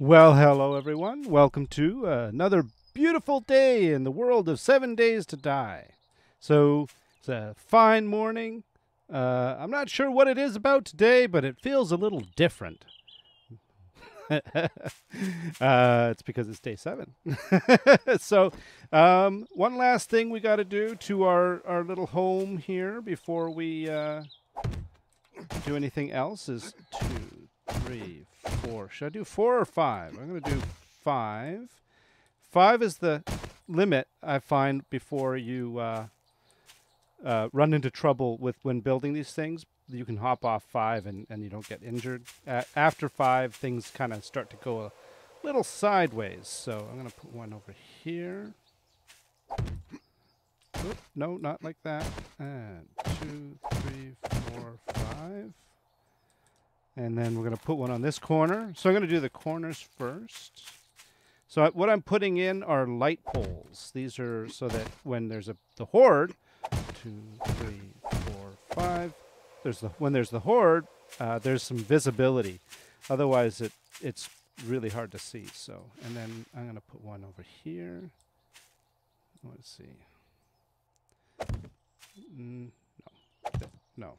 Well, hello everyone. Welcome to another beautiful day in the world of 7 Days to Die. So it's a fine morning. I'm not sure what it is about today, but it feels a little different. It's because it's day 7. So one last thing we got to do to our little home here before we do anything else is 2, 3, 4. Should I do 4 or 5? I'm going to do 5. 5 is the limit I find before you run into trouble with when building these things. You can hop off 5 and you don't get injured. After 5, things kind of start to go a little sideways. So I'm going to put one over here. Oop, no, not like that. And 2, 3, 4, 5. And then we're going to put one on this corner. So I'm going to do the corners first. So what I'm putting in are light poles. These are so that when there's the horde, 2, 3, 4, 5. When there's the horde, there's some visibility. Otherwise, it's really hard to see. So, and then I'm going to put one over here. Let's see. No.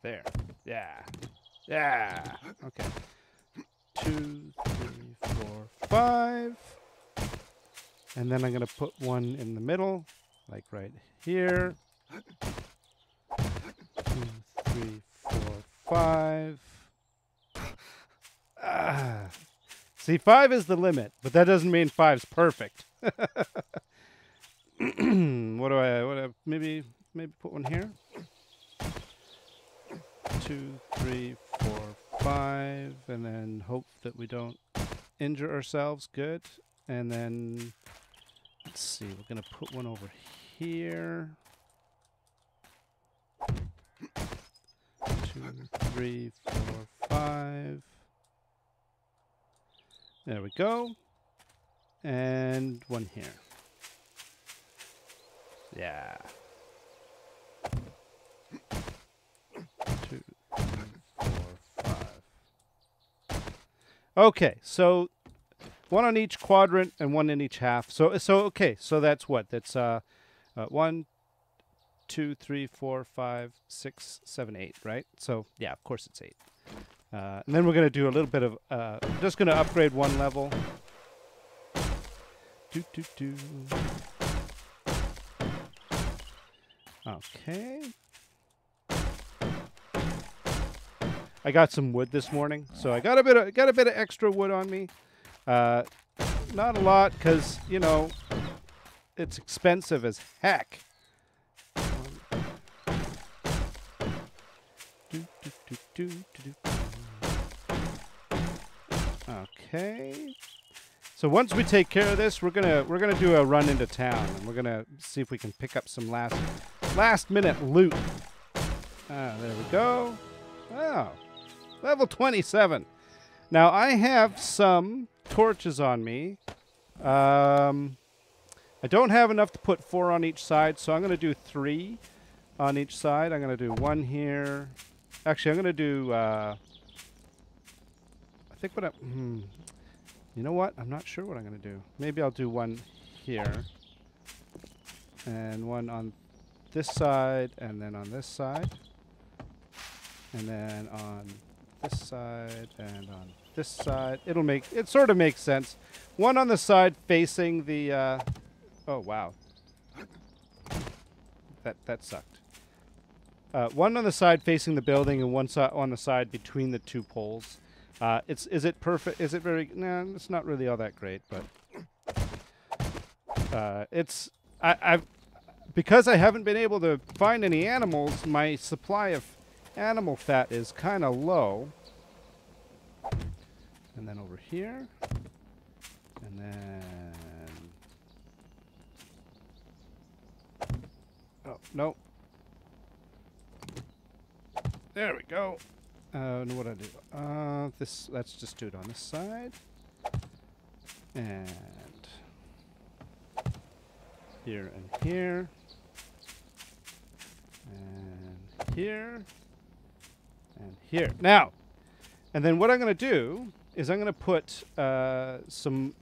There. Yeah. Okay. 2, 3, 4, 5. And then I'm going to put one in the middle, like right here. 2, 3, 4, 5. See, 5 is the limit, but that doesn't mean 5's perfect. What do I maybe put one here? 2, 3, 4, 5, and then hope that we don't injure ourselves. Good. And then let's see, we're gonna put one over here. 2, 3, 4, 5. There we go. And one here. Yeah. 2, 3, 4, 5. Okay, so one on each quadrant and one in each half. So okay, so that's what? That's 1. 2, 3, 4, 5, 6, 7, 8, right? So yeah, of course it's 8. And then we're going to do a little bit of, I'm just going to upgrade one level. Okay. I got some wood this morning, so I got a bit of extra wood on me. Not a lot, because you know it's expensive as heck. Okay. So once we take care of this, we're gonna do a run into town, and we're gonna see if we can pick up some last minute loot. There we go. Oh, level 27. Now I have some torches on me. I don't have enough to put 4 on each side, so I'm gonna do 3 on each side. I'm gonna do one here. Actually, I'm going to do, I think what you know what? I'm not sure what I'm going to do. Maybe I'll do one here, and one on this side, and then on this side, and then on this side, and on this side. It sort of makes sense. One on the side facing the, oh wow. That sucked. One on the side facing the building, and one on the side between the 2 poles. Is it perfect? Is it very? No, it's not really all that great. But because I haven't been able to find any animals. My supply of animal fat is kind of low. And then over here, and then oh no. There we go. And what do I do? Let's just do it on this side. And here and here. And here. And here. Now, and then what I'm going to do is I'm going to put some,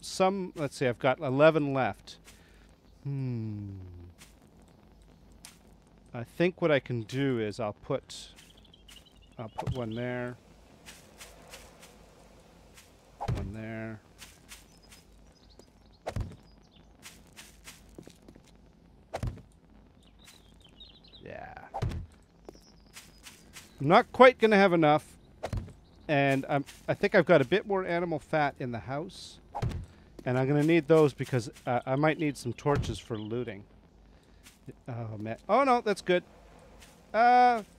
let's see, I've got 11 left. I think what I can do is I'll put one there. One there. Yeah. I'm not quite going to have enough. And I think I've got a bit more animal fat in the house. And I'm going to need those because I might need some torches for looting. Oh, man. Oh, no, that's good.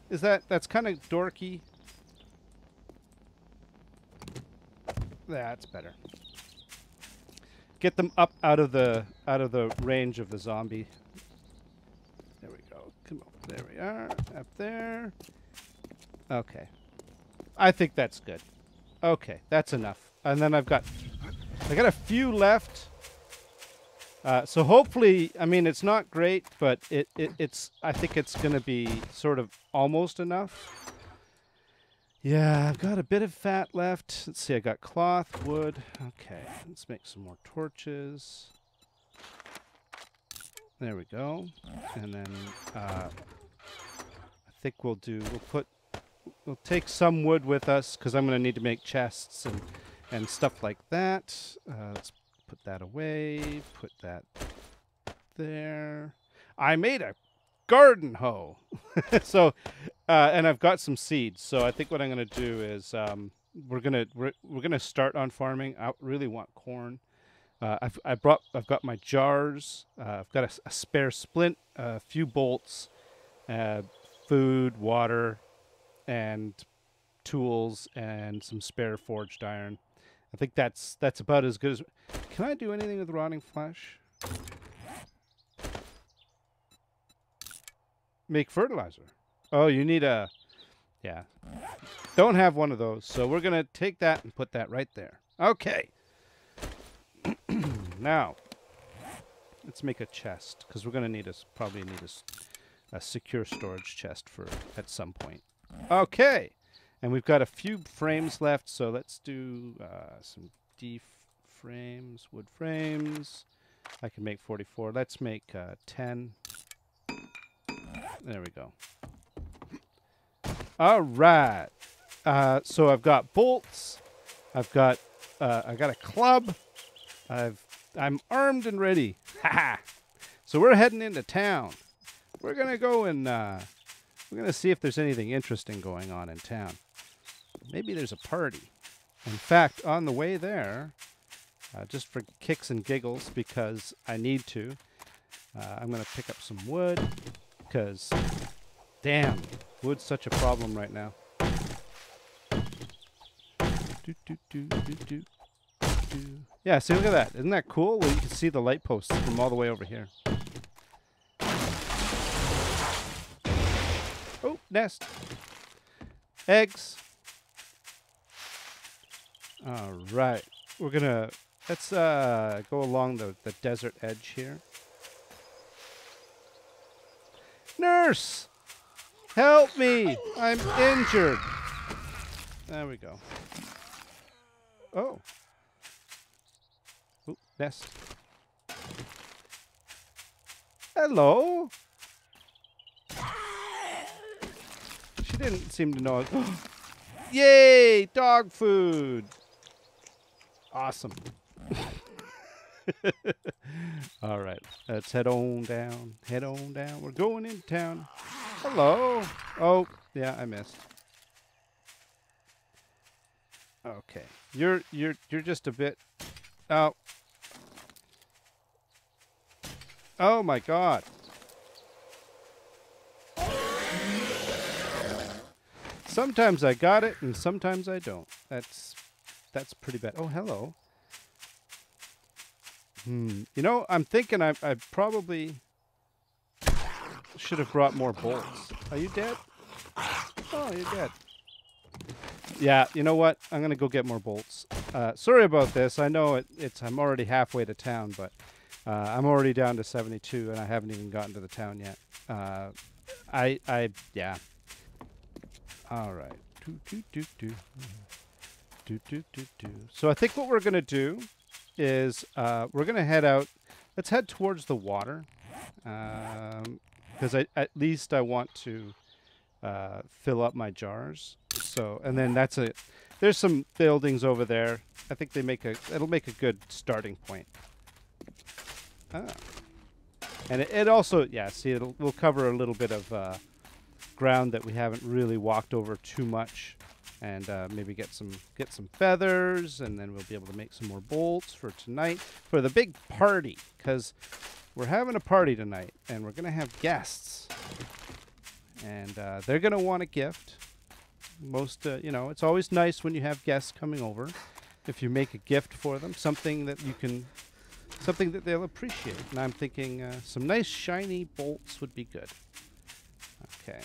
Is that... That's kind of dorky. That's better. Get them up out of the range of the zombie. There we go. Come on. There we are. Up there. Okay. I think that's good. Okay, that's enough. And then I got a few left. So hopefully, I mean, it's not great, but it's. I think it's going to be sort of almost enough. Yeah, I've got a bit of fat left. Let's see, I got cloth, wood. Okay, let's make some more torches. There we go. And then I think we'll take some wood with us because I'm going to need to make chests and stuff like that. Let's put that away. Put that there. I made a garden hoe. So, and I've got some seeds. So I think what I'm going to do is we're gonna start on farming. I really want corn. I've got my jars. I've got a spare splint, a few bolts, food, water, and tools, and some spare forged iron. I think that's about as good as... Can I do anything with rotting flesh? Make fertilizer. Oh, you need a... Yeah. Don't have one of those, so we're going to take that and put that right there. Okay. Now, let's make a chest, because we're going to need probably need a secure storage chest for at some point. Okay, and we've got a few frames left, so let's do some D frames, wood frames. I can make 44. Let's make 10. There we go. All right. So I've got bolts. I got a club. I'm armed and ready. Ha! So we're heading into town. We're gonna go and. We're going to see if there's anything interesting going on in town. Maybe there's a party. In fact, on the way there, just for kicks and giggles, because I need to, I'm going to pick up some wood, because, damn, wood's such a problem right now. Yeah, see, look at that. Isn't that cool? Well, you can see the light posts from all the way over here. Oh, nest. Eggs. All right. We're going to... Let's go along the desert edge here. Nurse! Help me! I'm injured. There we go. Oh. Oh, nest. Hello? Didn't seem to know it. Yay! Dog food! Awesome. All right. Let's head on down. Head on down. We're going into town. Hello. Oh, yeah, I missed. Okay. You're just a bit... Oh. Oh, my God. Sometimes I got it, and sometimes I don't. That's pretty bad. Oh, hello. You know, I'm thinking I probably should have brought more bolts. Are you dead? Oh, you're dead. Yeah, you know what? I'm going to go get more bolts. Sorry about this. I know I'm already halfway to town, but I'm already down to 72, and I haven't even gotten to the town yet. Yeah. All right. So I think what we're going to do is we're going to head out. Let's head towards the water, because at least I want to fill up my jars. So, and then that's it. There's some buildings over there. I think they make it'll make a good starting point. Ah. And it also, yeah, see, we'll cover a little bit of ground that we haven't really walked over too much, and maybe get some feathers, and then we'll be able to make some more bolts for tonight for the big party, because we're having a party tonight, and we're gonna have guests, and they're gonna want a gift. Most, you know, it's always nice when you have guests coming over if you make a gift for them, something that they'll appreciate. And I'm thinking some nice shiny bolts would be good. Okay.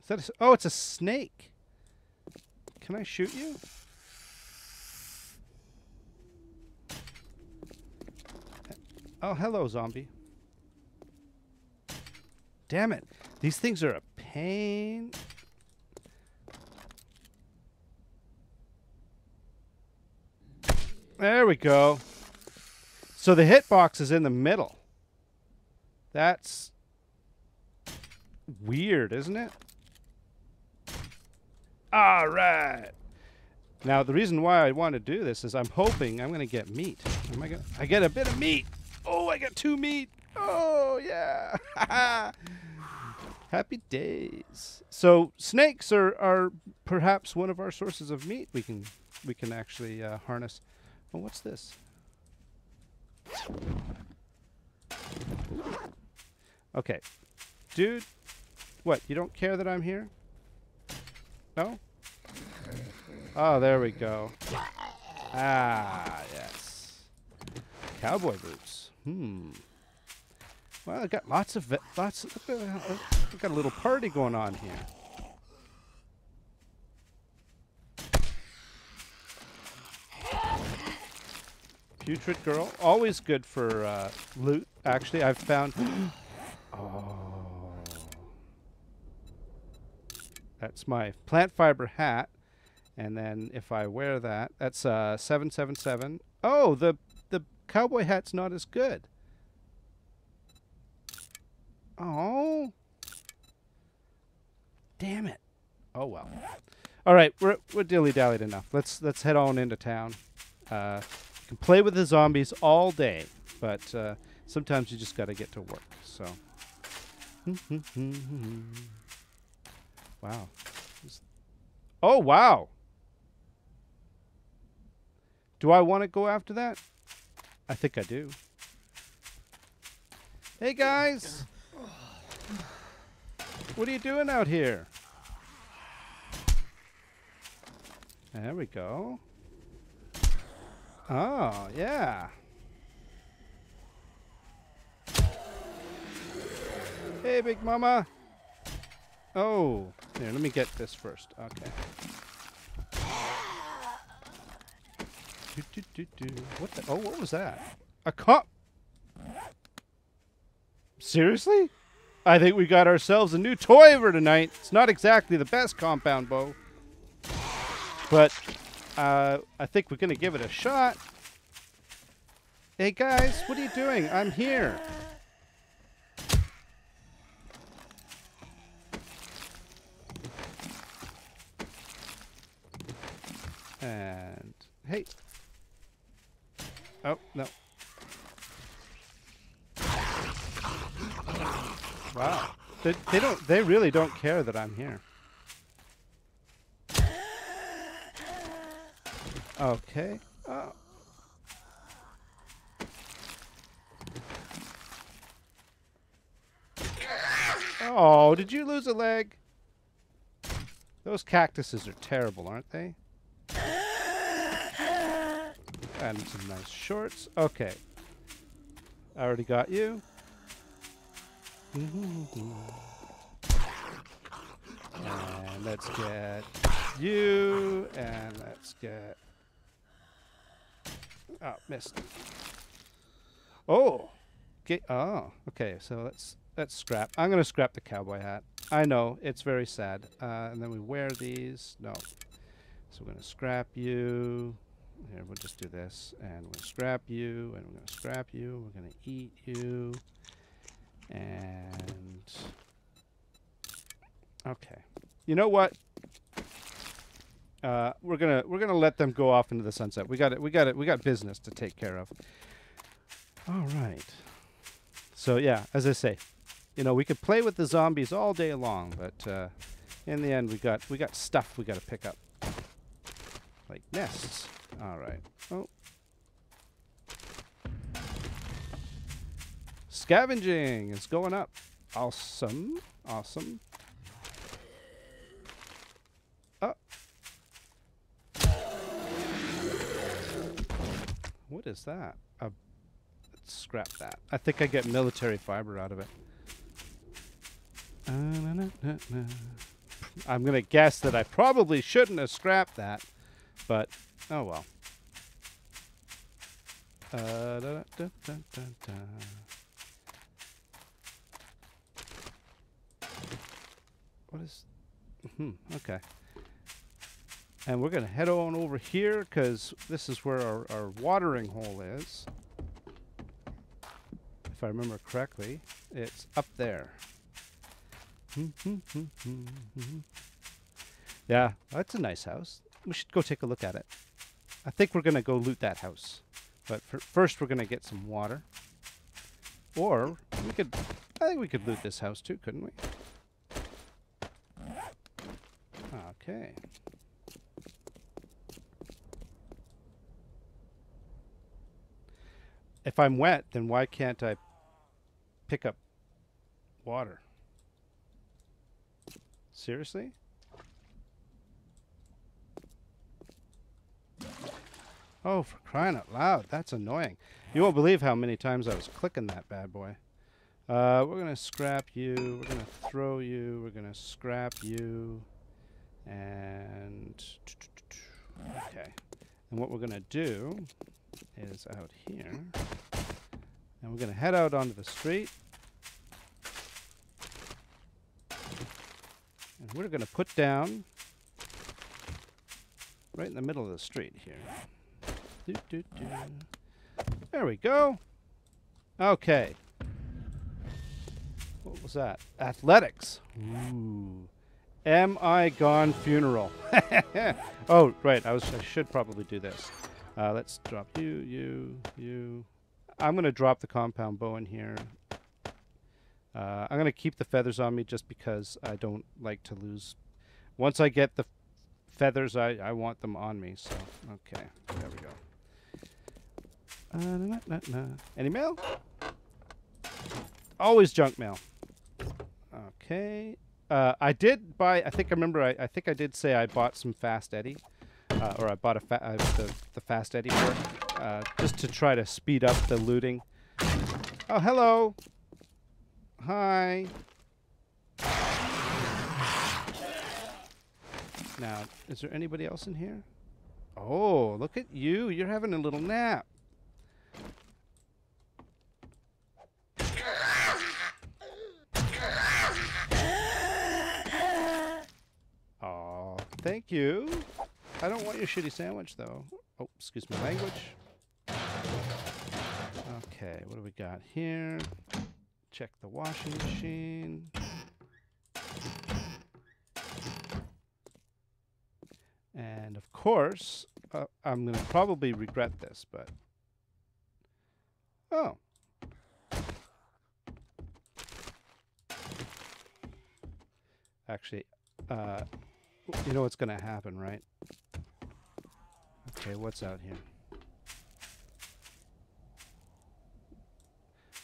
Is that oh, it's a snake. Can I shoot you? Oh, hello, zombie. Damn it. These things are a pain. There we go. So the hitbox is in the middle. That's weird, isn't it? All right. Now, the reason why I want to do this is I'm hoping I'm going to get meat. I get a bit of meat. Oh, I got 2 meat. Oh, yeah. Happy days. So snakes are perhaps one of our sources of meat. We can actually harness. Oh, what's this? Okay. Dude, what? You don't care that I'm here? No? Oh, there we go. Ah, yes. Cowboy boots. Hmm. Well, I got lots of I've got a little party going on here. Putrid girl, always good for loot. Actually, I've found. Oh, that's my plant fiber hat, and then if I wear that, that's 777. Oh, the cowboy hat's not as good. Oh, damn it! Oh well. All right, we're dilly-dallied enough. Let's head on into town. Can play with the zombies all day, but sometimes you just got to get to work. So, wow! Oh wow! Do I want to go after that? I think I do. Hey guys. What are you doing out here? There we go. Oh, yeah. Hey, big mama. Oh, here, let me get this first. Okay. What the? Oh, what was that? A cop? Seriously? I think we got ourselves a new toy for tonight. It's not exactly the best compound bow, but I think we're going to give it a shot. Hey, guys, what are you doing? I'm here. And, hey. Oh, no. Wow, they really don't care that I'm here. Okay. Oh. Oh, did you lose a leg? Those cactuses are terrible, aren't they? And some nice shorts. Okay. I already got you. And let's get you, and let's get Oh, missed. Oh. Oh, okay. So let's scrap. I'm going to scrap the cowboy hat. I know. It's very sad. And then we wear these. No. So we're going to scrap you. Here, we'll just do this. And we'll scrap you. And we're going to scrap you. We're going to eat you. And... okay. You know what? We're gonna let them go off into the sunset. We got business to take care of. All right. So yeah, as I say, you know, we could play with the zombies all day long, but in the end, we got stuff we got to pick up, like nests. All right. Oh. Scavenging is going up. Awesome. Awesome. What is that? Let's scrap that. I think I get military fiber out of it. I'm going to guess that I probably shouldn't have scrapped that, but oh well. What is... okay. And we're going to head on over here because this is where our watering hole is. If I remember correctly, it's up there. Yeah, that's a nice house. We should go take a look at it. I think we're going to go loot that house. But first we're going to get some water. Or we could, I think we could loot this house too, couldn't we? Okay. If I'm wet, then why can't I pick up water? Seriously? Oh, for crying out loud. That's annoying. You won't believe how many times I was clicking that bad boy. We're going to scrap you. We're going to throw you. We're going to scrap you. And... okay. And what we're going to do... is out here, and we're going to head out onto the street, and we're going to put down right in the middle of the street here. Doo, doo, doo. There we go. Okay. What was that? Athletics. Ooh. Am I gone funeral? Oh, right. I should probably do this. Let's drop you, you. I'm going to drop the compound bow in here. I'm going to keep the feathers on me just because I don't like to lose. Once I get the feathers, I want them on me. So, okay. There we go. Any mail? Always junk mail. Okay. I did buy, I think I did say I bought some Fast Eddie. Or I bought the Fast Eddie for it, just to try to speed up the looting. Oh, hello. Hi. Now, is there anybody else in here? Oh, look at you. You're having a little nap. Oh, thank you. I don't want your shitty sandwich, though. Oh, excuse my language. Okay, what do we got here? Check the washing machine. And, of course, I'm going to probably regret this, but... oh. Actually, you know what's going to happen, right? Okay, what's out here?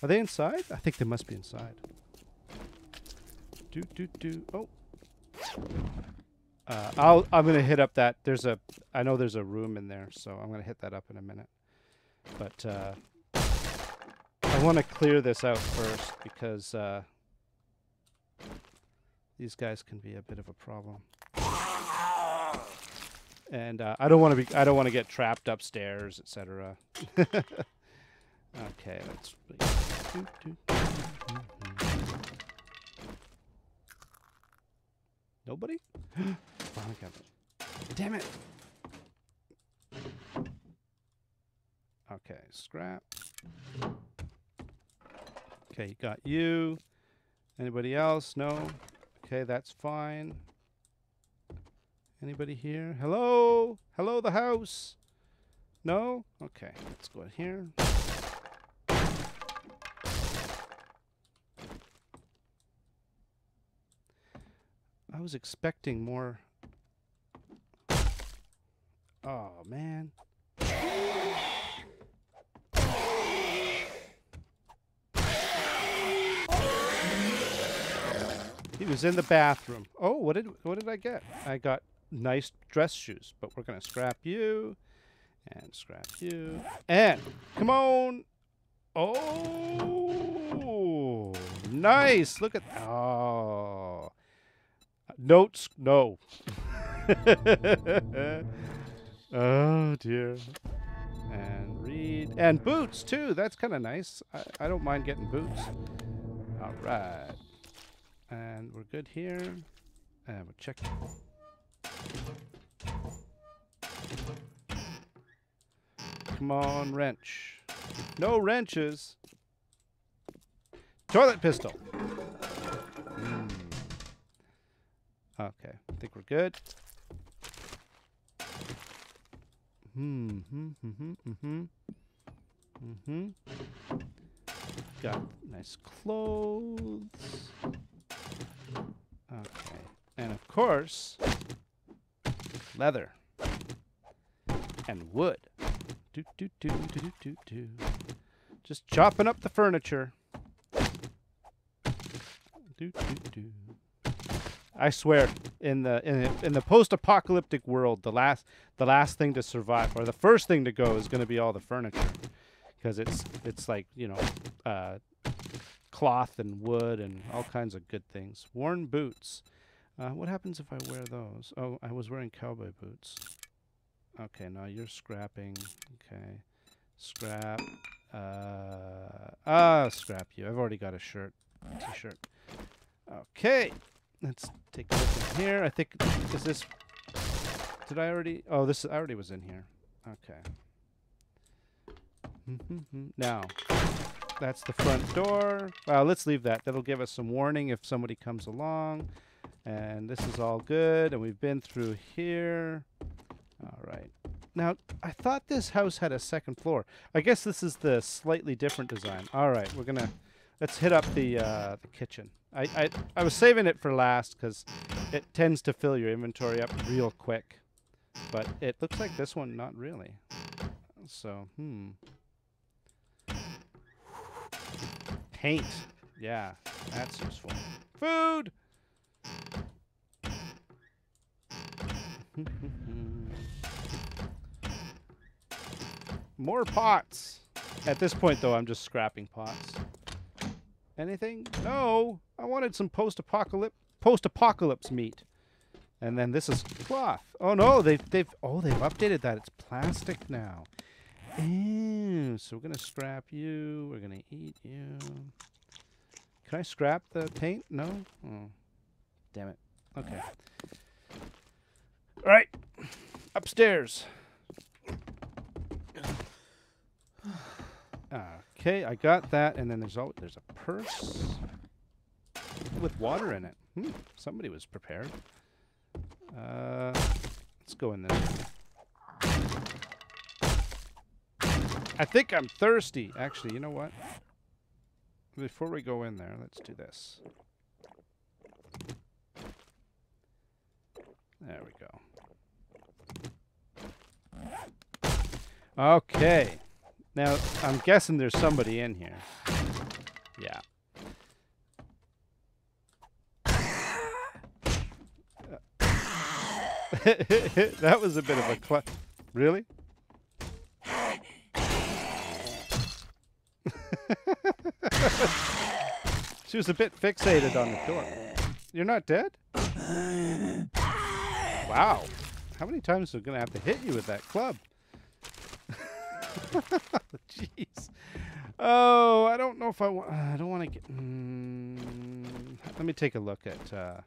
Are they inside? I think they must be inside. Do do do. Oh, I'm gonna hit up that. There's a. I know there's a room in there, so I'm gonna hit that up in a minute. But I want to clear this out first because these guys can be a bit of a problem. And I don't want to get trapped upstairs, etc. Okay, let's. Nobody? Damn it! Okay, scrap. Okay, got you. Anybody else? No. Okay, that's fine. Anybody here? Hello? Hello, the house? No? Okay, let's go in here. I was expecting more. Oh, man. He was in the bathroom. Oh, what did I get? I got nice dress shoes, but we're gonna scrap you and scrap you and come on. Oh, nice! Look at oh notes. No. Oh dear. And read and boots too. That's kind of nice. I don't mind getting boots. All right. And we're good here. And we'll check. Come on, wrench. No wrenches. Toilet pistol. Okay, I think we're good. Got nice clothes. Okay, and of course, leather and wood. Do, do, do, do, do, do, do. Just chopping up the furniture. Do, do, do. I swear, in the post-apocalyptic world, the last thing to survive, or the first thing to go, is going to be all the furniture, because it's like, you know. Cloth and wood and all kinds of good things. Worn boots. What happens if I wear those? Oh, I was wearing cowboy boots. Okay, now you're scrapping. Okay. Scrap. Scrap you. I've already got a shirt. T-shirt. Okay. Let's take a look in here. I think, is this, did I already? Oh, this, I already was in here. Okay. Now. That's the front door. Well, let's leave that. That'll give us some warning if somebody comes along. And this is all good. And we've been through here. All right. Now, I thought this house had a second floor. I guess this is the slightly different design. All right, we're gonna let's hit up the kitchen. I was saving it for last because it tends to fill your inventory up real quick. But it looks like this one, not really. So, Paint. Yeah, that's useful. Food! More pots! At this point, though, I'm just scrapping pots. Anything? No! I wanted some post-apocalypse meat. And then this is cloth. Oh, no! They've updated that. It's plastic now. Ew, so we're gonna scrap you. We're gonna eat you. Can I scrap the paint? No? Oh. Damn it. Okay. Alright. Upstairs. Okay, I got that, and then there's a purse with water in it. Somebody was prepared. Let's go in this one. I think I'm thirsty. Actually, you know what? Before we go in there, let's do this. There we go. Okay. Now, I'm guessing there's somebody in here. Yeah. That was a bit of a clutch. Really? She was a bit fixated on the door. You're not dead? Wow. How many times are we going to have to hit you with that club? Jeez. Oh, I don't know if I want... I don't want to get... let me take a look at...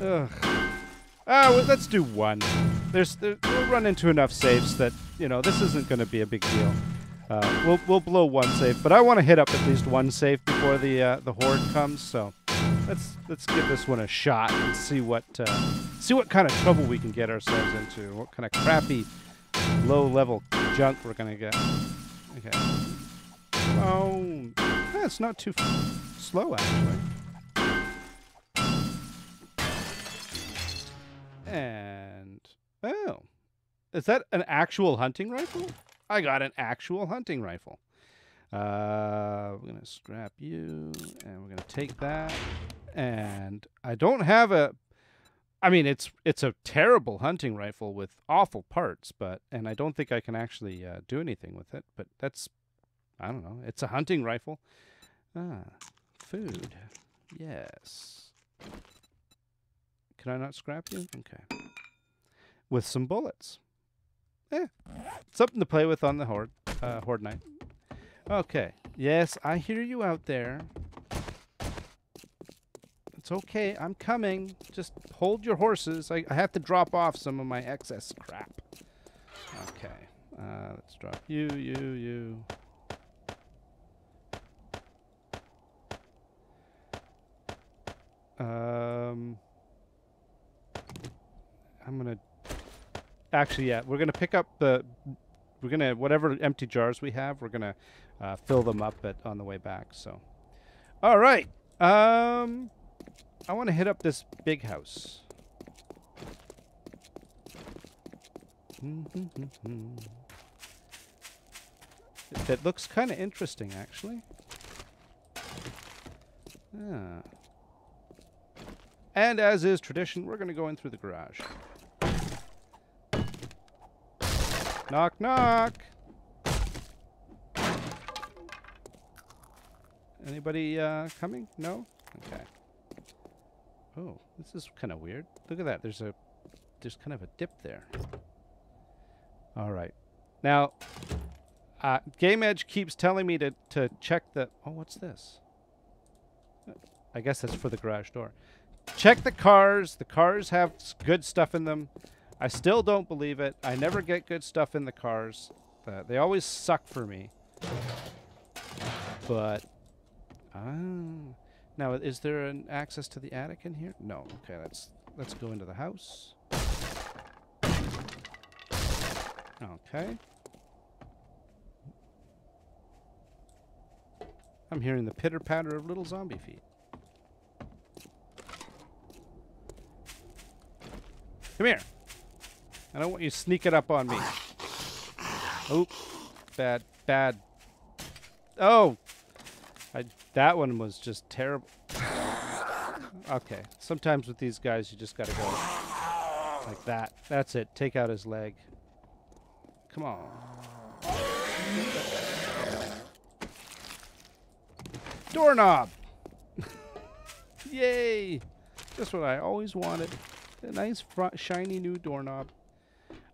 Ugh. Ah, well, let's do one. We'll run into enough saves that, you know, this isn't going to be a big deal. We'll blow one save, but I want to hit up at least one save before the horde comes. So let's give this one a shot and see what kind of trouble we can get ourselves into. What kind of crappy low-level junk we're gonna get. Okay. Oh, that's not too slow actually. And oh, is that an actual hunting rifle? I got an actual hunting rifle. We're gonna scrap you, and we're gonna take that. And I don't have a. I mean, it's a terrible hunting rifle with awful parts, but and I don't think I can actually do anything with it. But that's, I don't know. It's a hunting rifle. Ah, food. Yes. Can I not scrap you? Okay. With some bullets. Yeah, something to play with on the horde night. Okay. Yes, I hear you out there. It's okay. I'm coming. Just hold your horses. I have to drop off some of my excess crap. Okay. Let's drop you, you. I'm gonna. Actually, yeah, we're going to pick up the, we're going to, whatever empty jars we have, we're going to fill them up on the way back, so. All right. I want to hit up this big house. That looks kind of interesting, actually. Ah. And as is tradition, we're going to go in through the garage. Knock, knock. Anybody coming? No? Okay. Oh, this is kind of weird. Look at that. There's kind of a dip there. All right. Now, Game Edge keeps telling me to check the... Oh, what's this? I guess that's for the garage door. Check the cars. The cars have good stuff in them. I still don't believe it. I never get good stuff in the cars. They always suck for me. But now, is there an access to the attic in here? No. Okay, let's go into the house. Okay. I'm hearing the pitter-patter of little zombie feet. Come here. I don't want you sneaking up on me. Oh, bad. Oh, that one was just terrible. Okay, sometimes with these guys, you just gotta go like that. That's it. Take out his leg. Come on. Doorknob. Yay! Just what I always wanted. A nice, shiny new doorknob.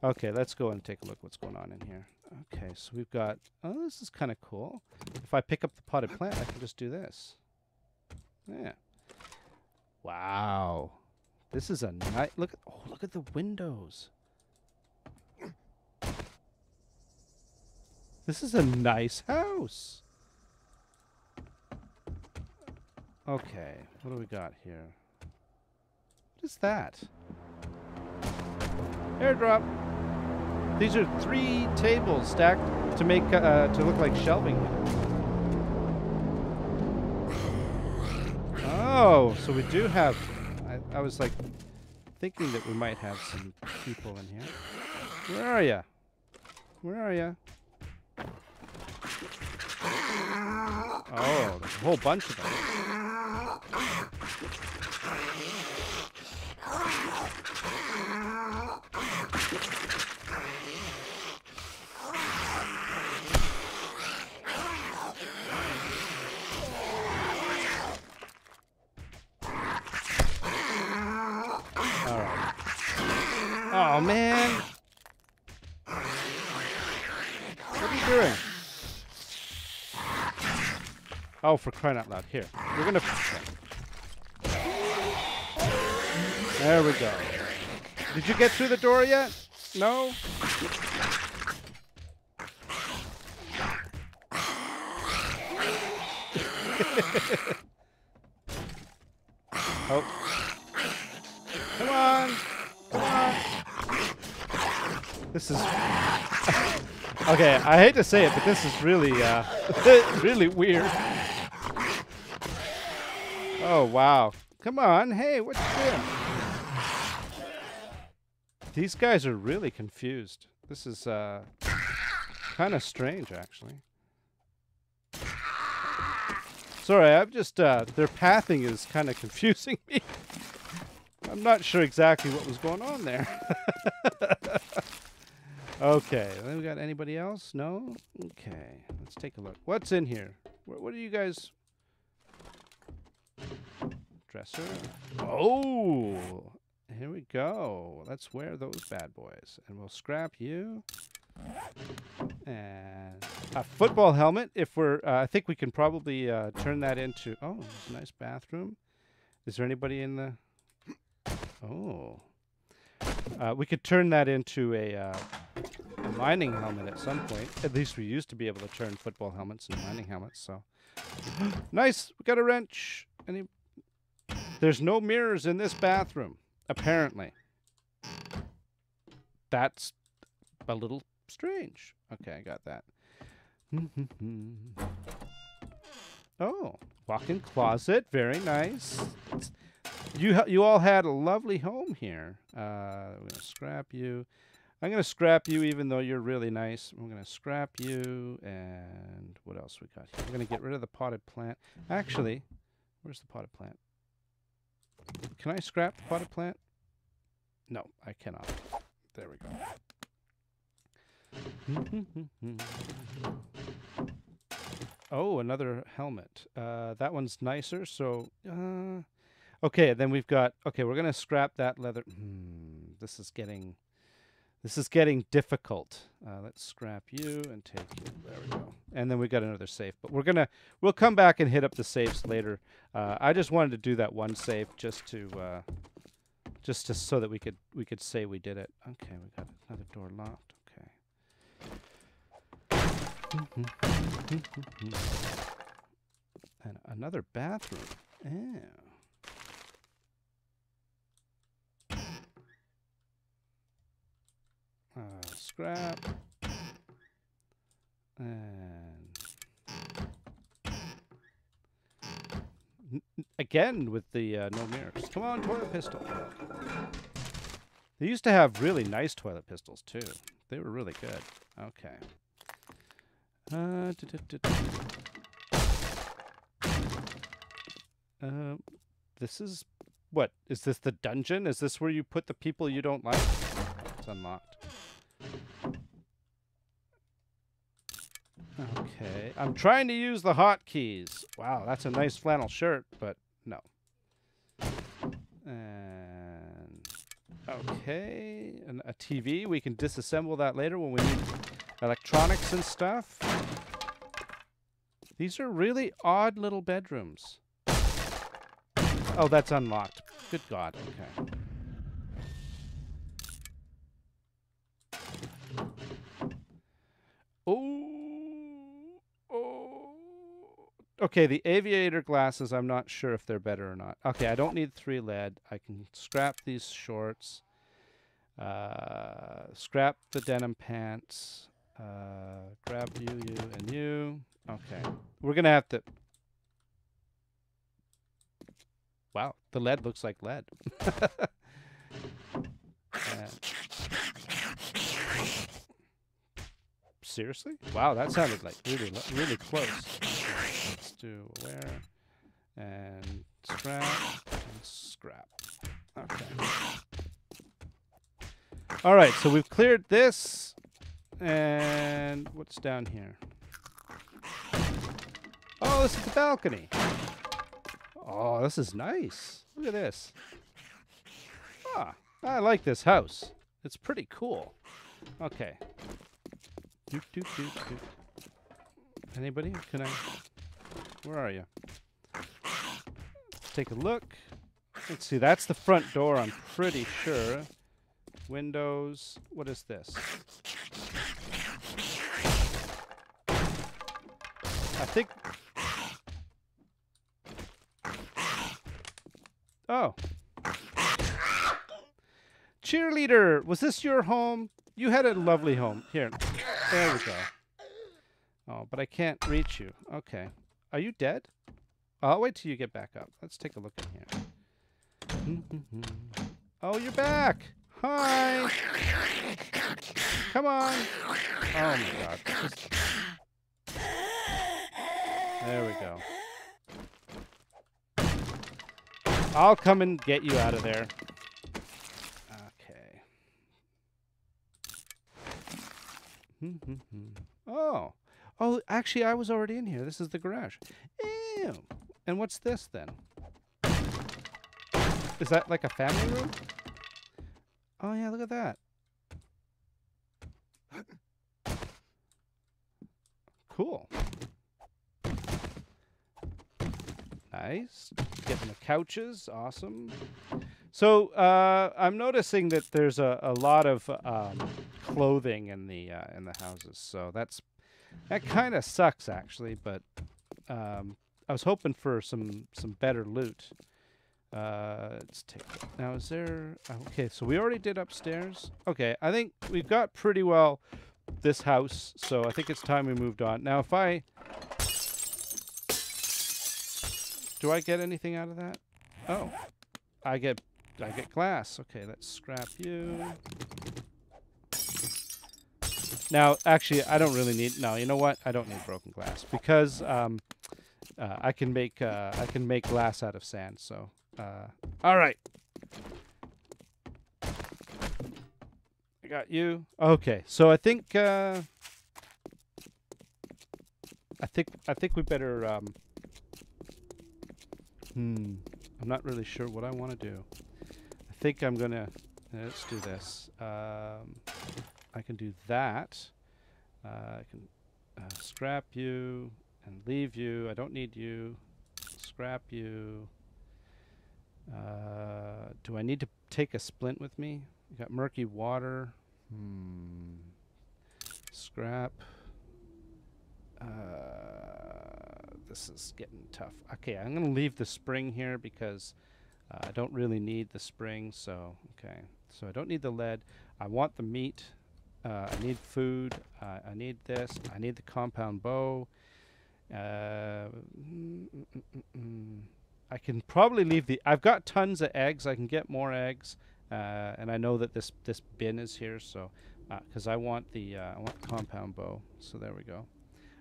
Okay, let's go and take a look what's going on in here. Okay, so we've got... Oh, this is kind of cool. If I pick up the potted plant, I can just do this. Yeah. Wow. This is a nice... Look, oh, look at the windows. This is a nice house. Okay, what do we got here? What is that? Airdrop. These are 3 tables stacked to make to look like shelving. Oh, so we do have. I was like thinking that we might have some people in here. Where are ya? Where are ya? Oh, there's a whole bunch of them. All right. Oh, man. What are you doing? Oh, for crying out loud. Here. We're going to... There we go. Did you get through the door yet? No? Oh. Come on. Come on. This is... Okay, I hate to say it, but this is really, really weird. Oh, wow. Come on. Hey, what's this? These guys are really confused. This is kind of strange, actually. Sorry, I'm just, their pathing is kind of confusing me. I'm not sure exactly what was going on there. Okay, then we got anybody else? No? Okay, let's take a look. What's in here? What are you guys? Dresser. Oh, here we go. Let's wear those bad boys. And we'll scrap you. And a football helmet. If we're, I think we can probably turn that into, oh, nice bathroom. Is there anybody in the, oh. We could turn that into a mining helmet at some point. At least we used to be able to turn football helmets and mining helmets. So nice. We got a wrench. There's no mirrors in this bathroom, apparently. That's a little strange. Okay, I got that. Oh, walk-in closet. Very nice. You all had a lovely home here. We're gonna scrap you. I'm gonna scrap you, even though you're really nice. I'm gonna scrap you, and what else we got here? I'm gonna get rid of the potted plant. Actually, where's the potted plant? Can I scrap the potted plant? No, I cannot. There we go. Oh, another helmet. That one's nicer, so... okay, then we've got... Okay, we're going to scrap that leather... This is getting difficult. Let's scrap you and take you. There we go. And then we got another safe. But we're going to... We'll come back and hit up the safes later. I just wanted to do that one safe just to so that we could say we did it. Okay, we got another door locked. Okay. And another bathroom. Yeah. Scrap and again with the no mirrors. Come on, toilet pistol. They used to have really nice toilet pistols too. They were really good. Okay. This is what? Is this the dungeon? Is this where you put the people you don't like? It's unlocked. Okay, I'm trying to use the hotkeys. Wow, that's a nice flannel shirt, but no. And okay, and a TV. We can disassemble that later when we need electronics and stuff. These are really odd little bedrooms. Oh, that's unlocked. Good God, okay. Okay, the aviator glasses, I'm not sure if they're better or not. Okay, I don't need 3 lead. I can scrap these shorts. Scrap the denim pants. Grab you, you, and you. Okay. We're going to have to... Wow, the lead looks like lead. Seriously? Wow, that sounded like really, really close. Let's do aware and scrap and scrap. Okay. All right, so we've cleared this. And what's down here? Oh, this is the balcony. Oh, this is nice. Look at this. Ah, I like this house. It's pretty cool. Okay. Doop, doop, doop, doop. Anybody? Can I? Where are you? Take a look. Let's see. That's the front door, I'm pretty sure. Windows. What is this? I think... Oh. Cheerleader, was this your home? You had a lovely home. Here. There we go. Oh, but I can't reach you. Okay. Are you dead? I'll wait till you get back up. Let's take a look in here. Oh, you're back. Hi. Come on. Oh, my God. Just... There we go. I'll come and get you out of there. Okay. Oh. Oh, actually, I was already in here. This is the garage. Ew. And what's this, then? Is that like a family room? Oh, yeah, look at that. Cool. Nice. Getting the couches. Awesome. So I'm noticing that there's a lot of clothing in the houses. So that kind of sucks, actually. But I was hoping for some better loot. Let's take it. Now, is there... Okay, so we already did upstairs. Okay, I think we've got pretty well this house. So I think it's time we moved on. Now, if I... Do I get anything out of that? Oh, I get glass. Okay, let's scrap you. Now, actually, I don't really need. No, you know what? I don't need broken glass because I can make glass out of sand. So, all right. I got you. Okay, so I think we better. I'm not really sure what I want to do. I think I'm going to... Let's do this. I can do that. I can scrap you and leave you. I don't need you. Scrap you. Do I need to take a splint with me? You got murky water. Scrap. This is getting tough. Okay, I'm going to leave the spring here because I don't really need the spring. So, okay. So I don't need the lead. I want the meat. I need food. I need this. I need the compound bow. I can probably leave the... I've got tons of eggs. I can get more eggs. And I know that this bin is here. So, because I want the compound bow. So there we go.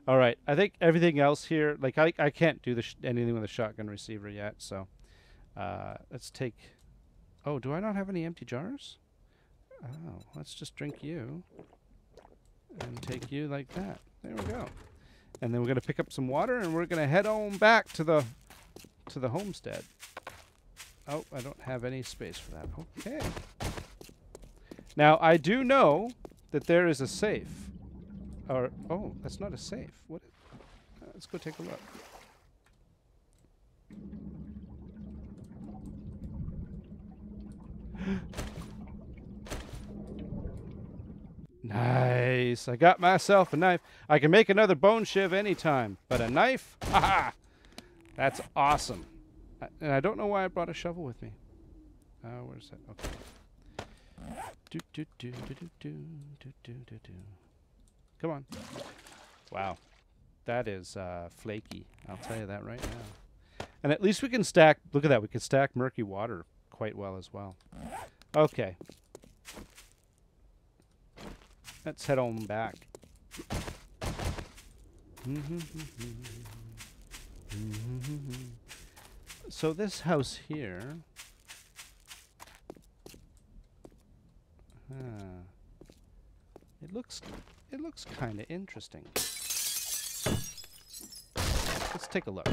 All right, I think everything else here, like I can't do the anything with a shotgun receiver yet, so let's take... Oh, do I not have any empty jars? Oh, let's just drink you and take you like that. There we go. And then we're going to pick up some water and we're going to head on back to the homestead. Oh, I don't have any space for that. Okay. Now, I do know that there is a safe. Or, oh, that's not a safe. What? Let's go take a look. Nice. I got myself a knife. I can make another bone shiv anytime, but a knife? Haha! That's awesome. And I don't know why I brought a shovel with me. Where's that? Okay. Do do do do do do do do do do. Come on. Wow. That is flaky. I'll tell you that right now. And at least we can stack... Look at that. We can stack murky water quite well as well. Okay. Let's head on back. So this house here... Huh. It looks kind of interesting. Let's take a look.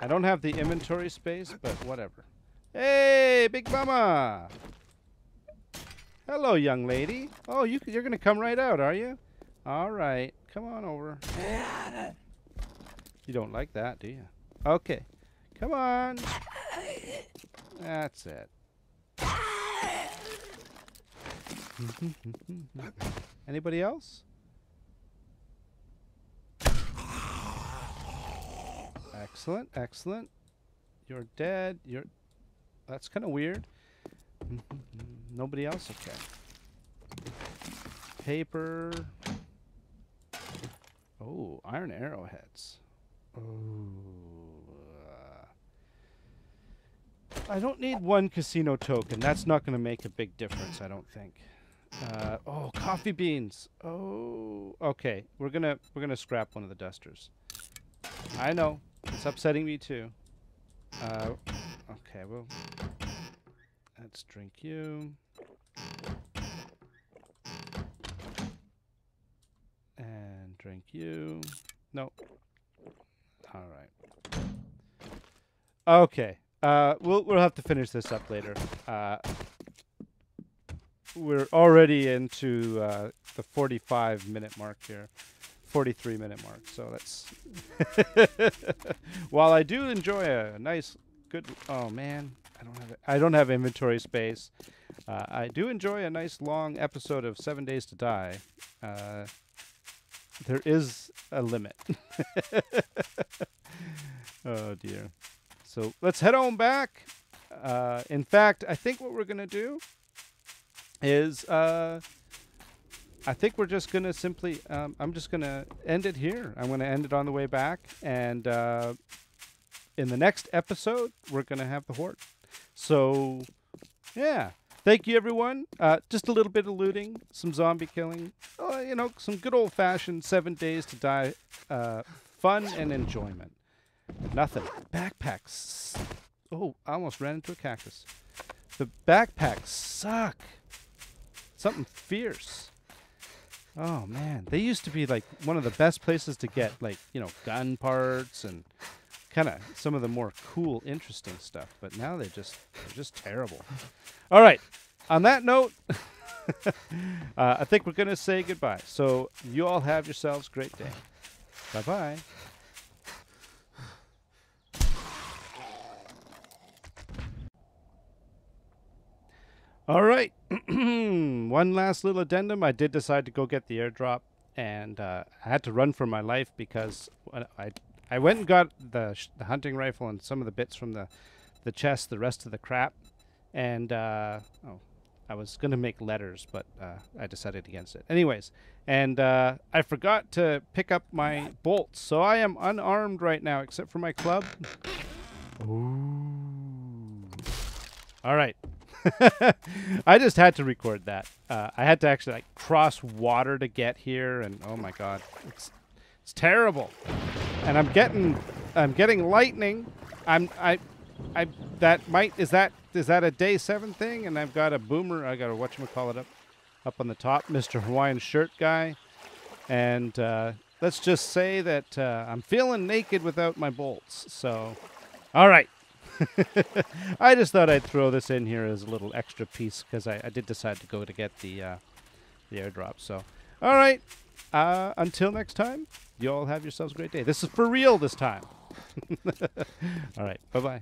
I don't have the inventory space, but whatever. Hey, Big Mama! Hello, young lady. Oh, you're going to come right out, are you? All right. Come on over. You don't like that, do you? Okay. Come on. That's it. Anybody else? Excellent, excellent. You're dead. You're... That's kind of weird. Nobody else? Okay. Paper. Oh, iron arrowheads. Oh. I don't need one casino token. That's not going to make a big difference, I don't think. Oh, coffee beans. Oh. Okay. We're gonna scrap one of the dusters. I know. It's upsetting me too. Okay, well, let's drink you. And drink you. No. All right. Okay. We'll have to finish this up later. We're already into the 45-minute mark here. 43-minute mark, so that's... While I do enjoy a nice, good... Oh, man, I don't have inventory space. I do enjoy a nice, long episode of 7 Days to Die. There is a limit. Oh, dear. So let's head on back. In fact, I think what we're going to do is... I think we're just going to simply, I'm just going to end it here. I'm going to end it on the way back. And in the next episode, we're going to have the horde. So, yeah. Thank you, everyone. Just a little bit of looting, some zombie killing, you know, some good old-fashioned 7 Days to Die fun and enjoyment. Nothing. Backpacks. Oh, I almost ran into a cactus. The backpacks suck. Something fierce. Oh, man. They used to be, like, one of the best places to get, like, you know, gun parts and kind of some of the more cool, interesting stuff. But now they're just terrible. All right. On that note, I think we're going to say goodbye. So you all have yourselves a great day. Bye-bye. All right. One last little addendum. I did decide to go get the airdrop, and I had to run for my life because I went and got the hunting rifle and some of the bits from the chest, the rest of the crap, and I was going to make letters, but I decided against it. Anyways, and I forgot to pick up my bolts, so I am unarmed right now except for my club. Ooh. All right. I just had to record that. I had to actually like cross water to get here, and oh my god, it's terrible. And I'm getting lightning. I that might is that a day 7 thing? And I've got a boomer. I got a whatchamacallit up on the top, Mr. Hawaiian shirt guy. And let's just say that I'm feeling naked without my bolts. So, all right. I just thought I'd throw this in here as a little extra piece because I did decide to go to get the airdrop. So, all right. Until next time, you all have yourselves a great day. This is for real this time. All right. Bye-bye.